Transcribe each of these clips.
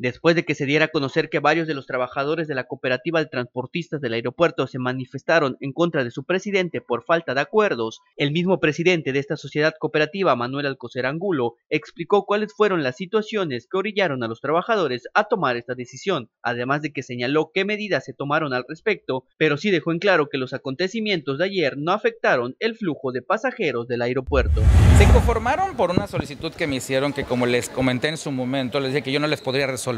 después de que se diera a conocer que varios de los trabajadores de la cooperativa de transportistas del aeropuerto se manifestaron en contra de su presidente por falta de acuerdos, el mismo presidente de esta sociedad cooperativa, Manuel Alcocer Angulo, explicó cuáles fueron las situaciones que orillaron a los trabajadores a tomar esta decisión, además de que señaló qué medidas se tomaron al respecto, pero sí dejó en claro que los acontecimientos de ayer no afectaron el flujo de pasajeros del aeropuerto. Se conformaron por una solicitud que me hicieron, que como les comenté en su momento, les dije que yo no les podría resolver,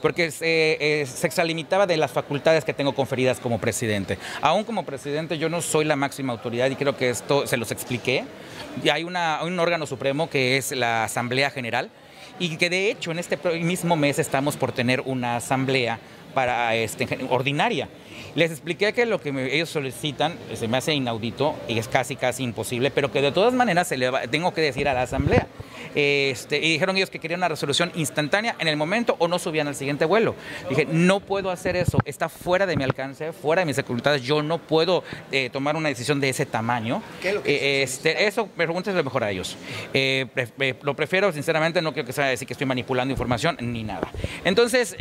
porque se exalimitaba de las facultades que tengo conferidas como presidente. Aún como presidente yo no soy la máxima autoridad, y creo que esto se los expliqué. Y hay un órgano supremo que es la Asamblea General, y que de hecho en este mismo mes estamos por tener una asamblea para ordinaria. Les expliqué que lo que ellos solicitan se me hace inaudito y es casi imposible, pero que de todas maneras tengo que decir a la asamblea. Y dijeron ellos que querían una resolución instantánea en el momento o no subían al siguiente vuelo. Dije, no puedo hacer eso, está fuera de mi alcance, fuera de mis facultades, yo no puedo tomar una decisión de ese tamaño. ¿Qué es lo que eso pregúnteselo mejor a ellos. Lo prefiero, sinceramente, no creo que sea decir que estoy manipulando información ni nada. Entonces,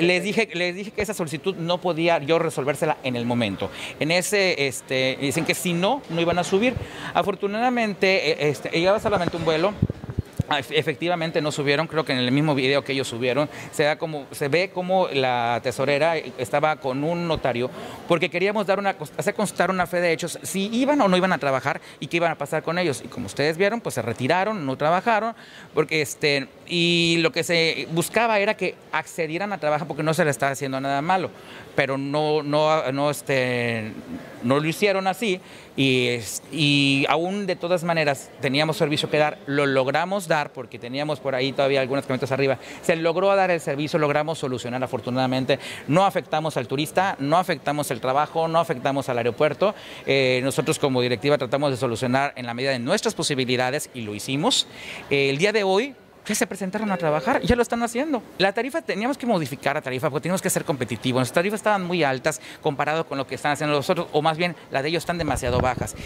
les dije que esa solicitud no podía yo resolvérsela en el momento. En ese, dicen que si no, no iban a subir. Afortunadamente, llegaba solamente un vuelo. Efectivamente no subieron, creo que en el mismo video que ellos subieron se ve como la tesorera estaba con un notario, porque queríamos hacer constar una fe de hechos, si iban o no iban a trabajar y qué iban a pasar con ellos, y como ustedes vieron, pues se retiraron, no trabajaron, porque y lo que se buscaba era que accedieran a trabajar porque no se le estaba haciendo nada malo, pero no lo hicieron así, y aún de todas maneras teníamos servicio que dar, lo logramos dar porque teníamos por ahí todavía algunas camionetas arriba, se logró dar el servicio, logramos solucionar afortunadamente, no afectamos al turista, no afectamos el trabajo, no afectamos al aeropuerto, nosotros como directiva tratamos de solucionar en la medida de nuestras posibilidades y lo hicimos. El día de hoy ya se presentaron a trabajar, ya lo están haciendo. La tarifa, teníamos que modificar la tarifa porque teníamos que ser competitivos. Nuestras tarifas estaban muy altas comparado con lo que están haciendo los otros, o más bien, la de ellos están demasiado bajas.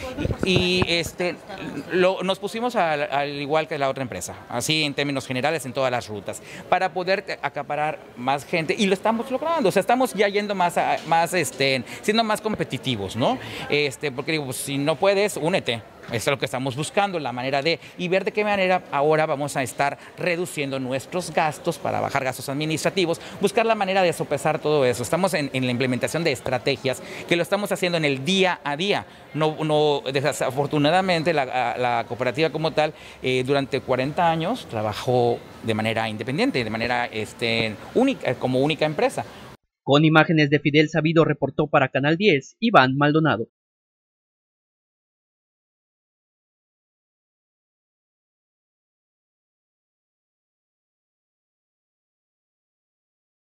Nos pusimos al igual que la otra empresa, así en términos generales en todas las rutas, para poder acaparar más gente, y lo estamos logrando. O sea, estamos ya yendo siendo más competitivos, ¿no? Porque digo, si no puedes, únete. Eso es lo que estamos buscando, la manera y ver de qué manera ahora vamos a estar reduciendo nuestros gastos para bajar gastos administrativos, buscar la manera de sopesar todo eso. Estamos en la implementación de estrategias que lo estamos haciendo en el día a día. Desafortunadamente, la cooperativa como tal, durante 40 años trabajó de manera independiente, de manera única, como única empresa. Con imágenes de Fidel Sabido, reportó para Canal 10, Iván Maldonado.